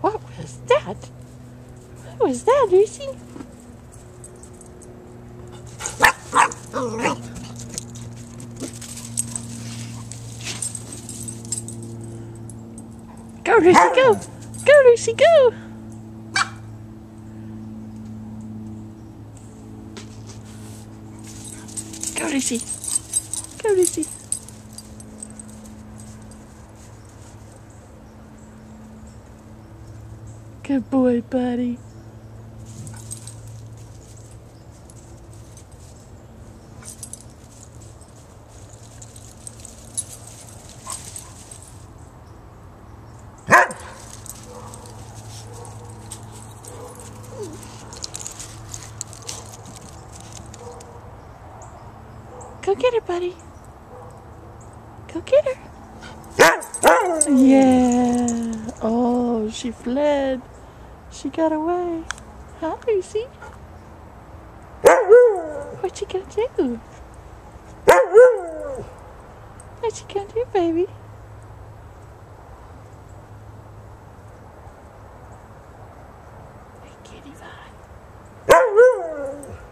What was that? What was that, Lucy? Go, Lucy, go! Go, Lucy, go! Go, Lucy. Go, Lucy. Good boy, Buddy. Go get her, Buddy. Go get her. Yeah. Oh, she fled. She got away. Hi, Lucy. What you gonna do? What you gonna do, baby? Hey, kitty, bye.